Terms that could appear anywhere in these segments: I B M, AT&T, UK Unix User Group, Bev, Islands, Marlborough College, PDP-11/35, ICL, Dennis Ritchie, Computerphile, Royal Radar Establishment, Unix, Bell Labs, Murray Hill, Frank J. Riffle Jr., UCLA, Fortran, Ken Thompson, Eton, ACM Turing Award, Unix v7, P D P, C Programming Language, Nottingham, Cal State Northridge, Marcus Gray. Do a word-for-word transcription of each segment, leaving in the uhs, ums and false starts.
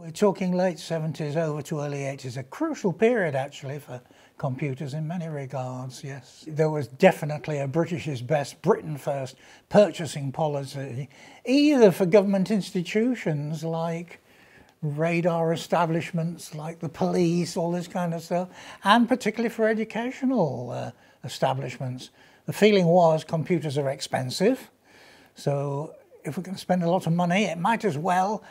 we're talking late seventies over to early eighties, a crucial period actually for computers in many regards, yes. There was definitely a British is best, Britain first purchasing policy, either for government institutions like radar establishments, like the police, all this kind of stuff, and particularly for educational uh, establishments. The feeling was computers are expensive, so if we're going to spend a lot of money, it might as well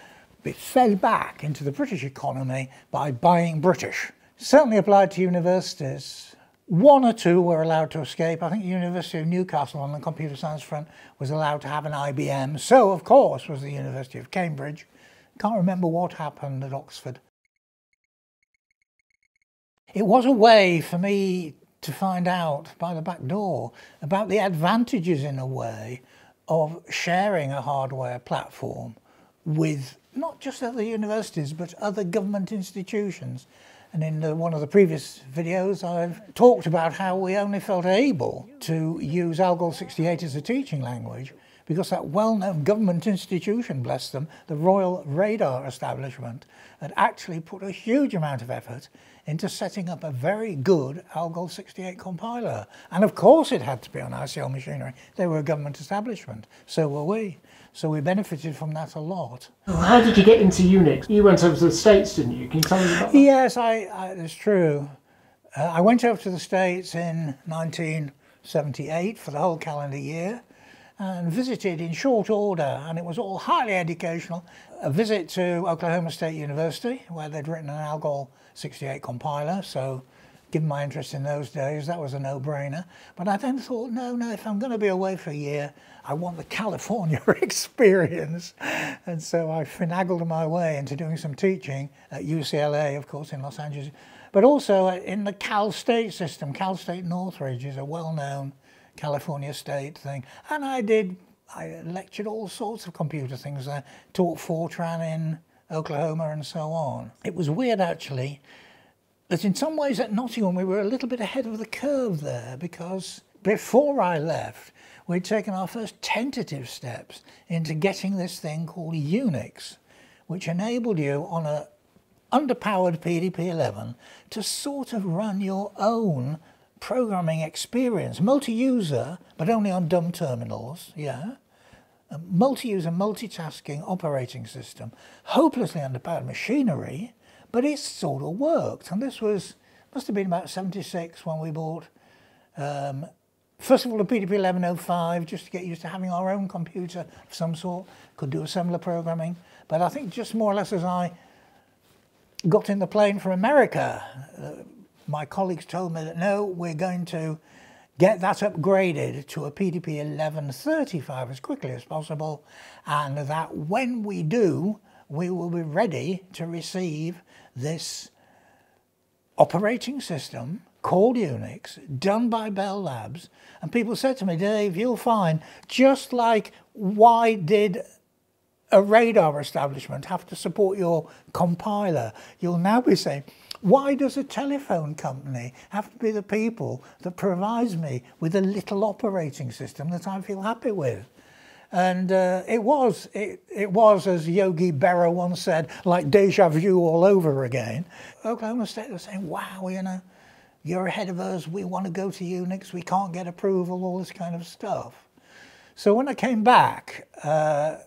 be fed back into the British economy by buying British. Certainly applied to universities. One or two were allowed to escape. I think the University of Newcastle on the computer science front was allowed to have an I B M. So, of course, was the University of Cambridge. Can't remember what happened at Oxford. It was a way for me to find out by the back door about the advantages, in a way, of sharing a hardware platform with not just other universities but other government institutions. And in the, one of the previous videos, I've talked about how we only felt able to use ALGOL sixty-eight as a teaching language because that well-known government institution, bless them, the Royal Radar Establishment, had actually put a huge amount of effort into setting up a very good ALGOL sixty-eight compiler. And of course it had to be on I C L machinery. They were a government establishment, so were we. So we benefited from that a lot. How did you get into Unix? You went over to the States, didn't you? Can you tell me about that? Yes, I, I, it's true. Uh, I went over to the States in nineteen seventy-eight for the whole calendar year and visited in short order, and it was all highly educational. A visit to Oklahoma State University, where they'd written an ALGOL sixty-eight compiler, so given my interest in those days, that was a no-brainer. But I then thought, no, no, if I'm going to be away for a year, I want the California experience. And so I finagled my way into doing some teaching at U C L A, of course, in Los Angeles, but also in the Cal State system. Cal State Northridge is a well-known California state thing. And I did, I lectured all sorts of computer things there, taught Fortran in Oklahoma and so on. It was weird, actually, that in some ways at Nottingham we were a little bit ahead of the curve there, because before I left we'd taken our first tentative steps into getting this thing called Unix, which enabled you on an underpowered P D P eleven to sort of run your own programming experience, multi-user but only on dumb terminals, yeah. A multi-user, multitasking operating system, hopelessly underpowered machinery, but it sort of worked. And this was, must have been about seventy-six when we bought, um, first of all, the P D P eleven oh five, just to get used to having our own computer of some sort, could do assembler programming. But I think just more or less as I got in the plane from America, uh, my colleagues told me that, no, we're going to get that upgraded to a P D P eleven thirty-five as quickly as possible, and that when we do, we will be ready to receive this operating system called Unix, done by Bell Labs. And people said to me, Dave, you'll find, just like why did a radar establishment have to support your compiler, you'll now be saying, why does a telephone company have to be the people that provides me with a little operating system that I feel happy with? And uh, it was, it, it was, as Yogi Berra once said, like deja vu all over again. Oklahoma State was saying, wow, you know, you're ahead of us, we want to go to Unix, we can't get approval, all this kind of stuff. So when I came back, uh,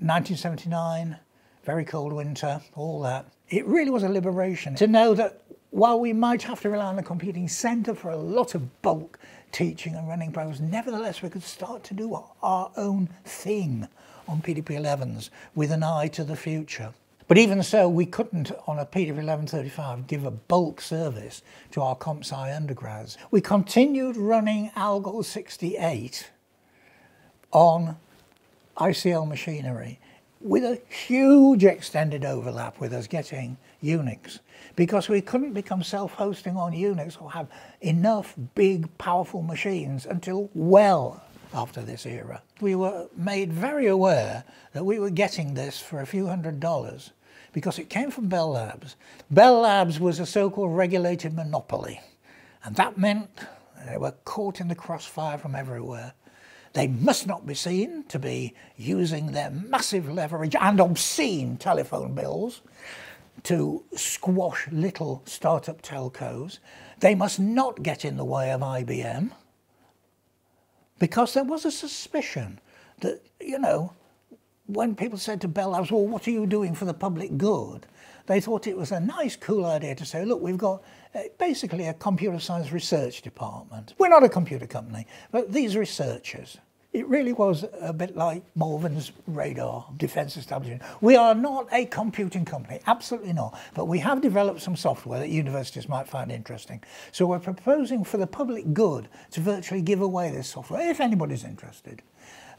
nineteen seventy-nine, very cold winter, all that, it really was a liberation to know that while we might have to rely on the computing centre for a lot of bulk teaching and running programs, nevertheless we could start to do our own thing on P D P elevens with an eye to the future. But even so, we couldn't on a P D P eleven thirty-five give a bulk service to our comp sci undergrads. We continued running ALGOL sixty-eight on I C L machinery with a huge extended overlap with us getting Unix, because we couldn't become self-hosting on Unix or have enough big, powerful machines until well after this era. We were made very aware that we were getting this for a few hundred dollars because it came from Bell Labs. Bell Labs was a so-called regulated monopoly, and that meant they were caught in the crossfire from everywhere. They must not be seen to be using their massive leverage and obscene telephone bills to squash little startup telcos. They must not get in the way of I B M, because there was a suspicion that, you know, when people said to Bell Labs, well, what are you doing for the public good? They thought it was a nice, cool idea to say, look, we've got uh, basically a computer science research department. We're not a computer company, but these researchers. It really was a bit like Morven's radar defense establishment. We are not a computing company, absolutely not. But we have developed some software that universities might find interesting. So we're proposing for the public good to virtually give away this software, if anybody's interested.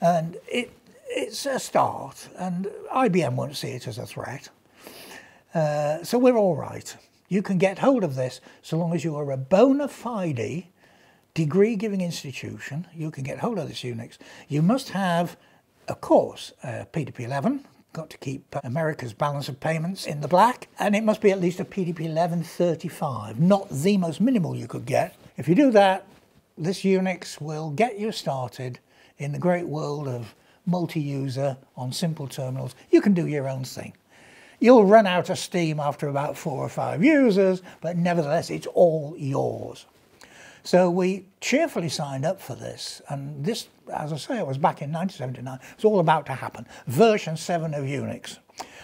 And it, it's a start, and I B M won't see it as a threat. Uh, so we're all right. You can get hold of this so long as you are a bona fide degree-giving institution. You can get hold of this Unix. You must have, of course, uh, P D P eleven, got to keep America's balance of payments in the black, and it must be at least a P D P eleven thirty-five, not the most minimal you could get. If you do that, this Unix will get you started in the great world of multi-user on simple terminals. You can do your own thing. You'll run out of steam after about four or five users, but nevertheless, it's all yours. So we cheerfully signed up for this, and this, as I say, it was back in nineteen seventy-nine. It's all about to happen. Version seven of Unix.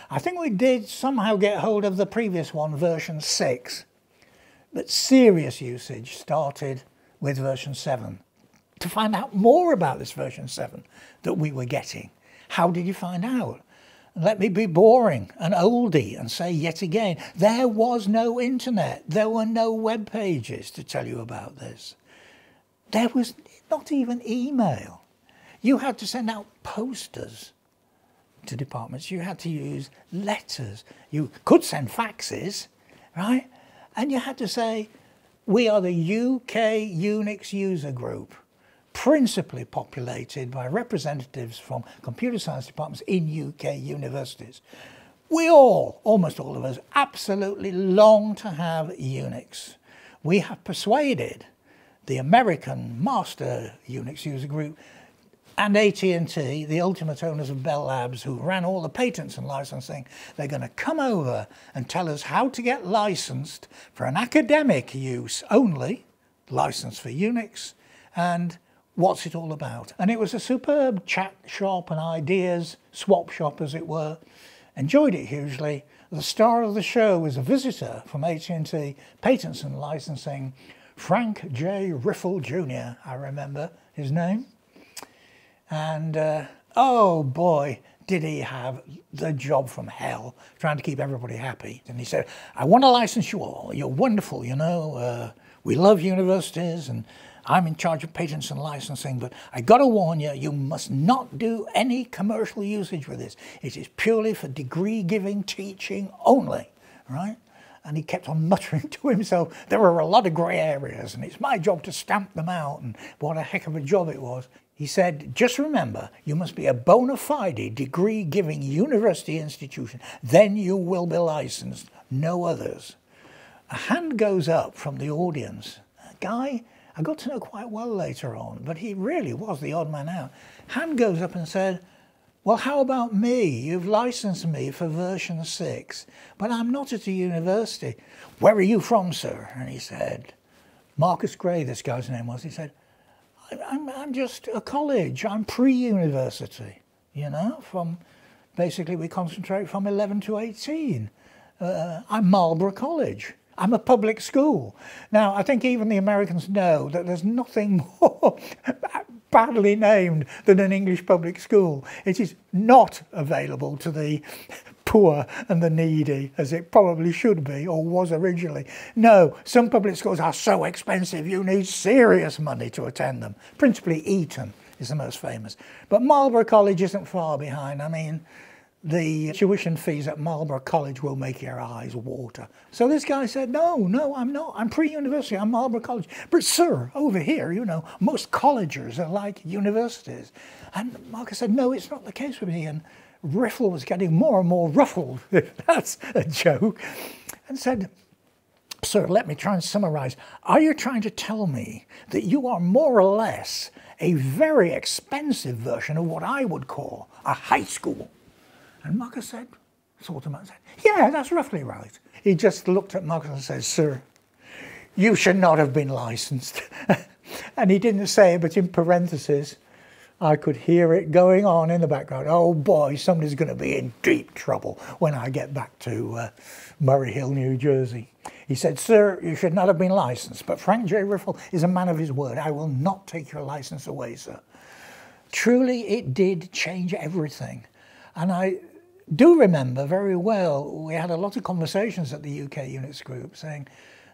I think we did somehow get hold of the previous one, version six, but serious usage started with version seven. To find out more about this version seven that we were getting, how did you find out? Let me be boring and oldie and say yet again, there was no internet. There were no web pages to tell you about this. There was not even email. You had to send out posters to departments. You had to use letters. You could send faxes, right? And you had to say, we are the U K Unix User Group, principally populated by representatives from computer science departments in U K universities. We all, almost all of us, absolutely long to have Unix. We have persuaded the American master Unix user group and A T and T, the ultimate owners of Bell Labs, who ran all the patents and licensing, they're going to come over and tell us how to get licensed for an academic use only, license for Unix, and what's it all about? And it was a superb chat shop and ideas swap shop, as it were. Enjoyed it hugely. The star of the show was a visitor from A T and T Patents and Licensing, Frank J. Riffle Junior I remember his name. And uh, oh boy, did he have the job from hell, trying to keep everybody happy. And he said, I want to license you all. You're wonderful, you know. Uh, we love universities, and I'm in charge of patents and licensing, but I got to warn you, you must not do any commercial usage with this. It is purely for degree-giving teaching only, right? And he kept on muttering to himself, there are a lot of grey areas, and it's my job to stamp them out, and what a heck of a job it was. He said, just remember, you must be a bona fide degree-giving university institution. Then you will be licensed, no others. A hand goes up from the audience. A guy I got to know quite well later on, but he really was the odd man out. Hand goes up and said, well, how about me? You've licensed me for version six, but I'm not at a university. Where are you from, sir? And he said, Marcus Gray, this guy's name was. He said, I'm, I'm just a college. I'm pre-university, you know, from basically we concentrate from eleven to eighteen. Uh, I'm Marlborough College. I'm a public school. Now, I think even the Americans know that there's nothing more badly named than an English public school. It is not available to the poor and the needy, as it probably should be or was originally. No, some public schools are so expensive you need serious money to attend them. Principally Eton is the most famous. But Marlborough College isn't far behind. I mean, the tuition fees at Marlborough College will make your eyes water. So this guy said, no, no, I'm not. I'm pre-university. I'm Marlborough College. But sir, over here, you know, most colleges are like universities. And Marcus said, no, it's not the case with me. And Riffle was getting more and more ruffled, if that's a joke, and said, Sir, let me try and summarize. Are you trying to tell me that you are more or less a very expensive version of what I would call a high school? And Marcus said, sort of said, yeah, that's roughly right. He just looked at Marcus and said, sir, you should not have been licensed. And he didn't say it, but in parentheses, I could hear it going on in the background. Oh boy, somebody's going to be in deep trouble when I get back to uh, Murray Hill, New Jersey. He said, sir, you should not have been licensed, but Frank J. Riffle is a man of his word. I will not take your license away, sir. Truly, it did change everything. And I do remember very well, we had a lot of conversations at the U K Unix Group saying,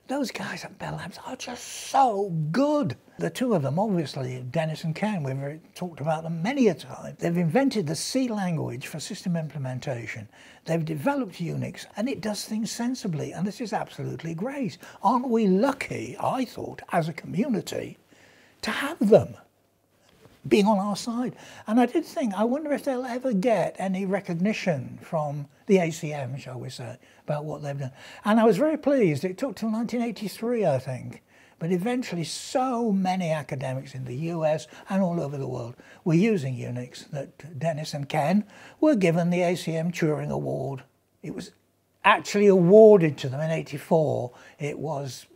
those guys at Bell Labs are just so good. The two of them, obviously, Dennis and Ken, we've talked about them many a time. They've invented the C language for system implementation. They've developed Unix, and it does things sensibly, and this is absolutely great. Aren't we lucky, I thought, as a community, to have them being on our side? And I did think, I wonder if they'll ever get any recognition from the A C M, shall we say, about what they've done. And I was very pleased. It took till nineteen eighty-three, I think, but eventually so many academics in the U S and all over the world were using Unix that Dennis and Ken were given the A C M Turing Award. It was actually awarded to them in eighty-four. It was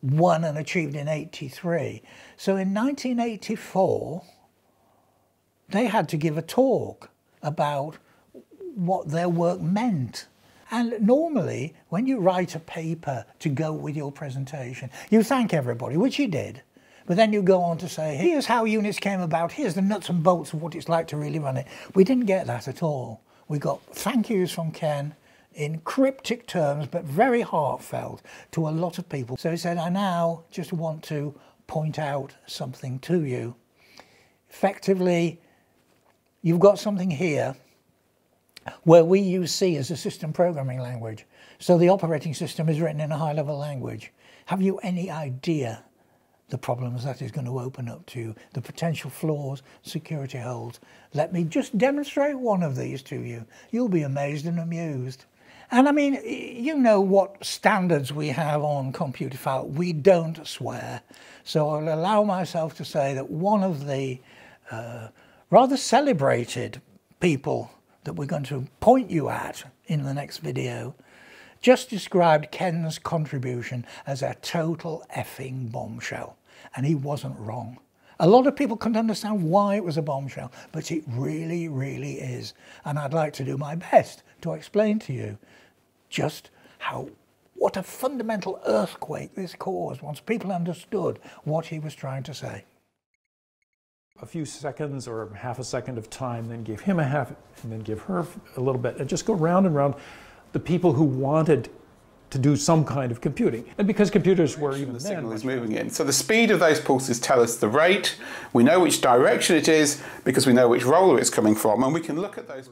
won and achieved in eighty-three. So in nineteen eighty-four, they had to give a talk about what their work meant. And normally, when you write a paper to go with your presentation, you thank everybody, which he did. But then you go on to say, here's how Unix came about, here's the nuts and bolts of what it's like to really run it. We didn't get that at all. We got thank yous from Ken, in cryptic terms, but very heartfelt to a lot of people. So he said, I now just want to point out something to you. Effectively, you've got something here where we use C as a system programming language. So the operating system is written in a high-level language. Have you any idea the problems that is going to open up to you, the potential flaws, security holes? Let me just demonstrate one of these to you. You'll be amazed and amused. And I mean, you know what standards we have on Computerphile. We don't swear. So I'll allow myself to say that one of the uh, rather celebrated people that we're going to point you at in the next video just described Ken's contribution as a total effing bombshell. And he wasn't wrong. A lot of people couldn't understand why it was a bombshell, but it really, really is. And I'd like to do my best to explain to you just how, what a fundamental earthquake this caused once people understood what he was trying to say. A few seconds or half a second of time, then give him a half, and then give her a little bit, and just go round and round. The people who wanted to do some kind of computing. And because computers were even the then, signal is moving in. So the speed of those pulses tell us the rate. We know which direction it is because we know which roller it's coming from, and we can look at those.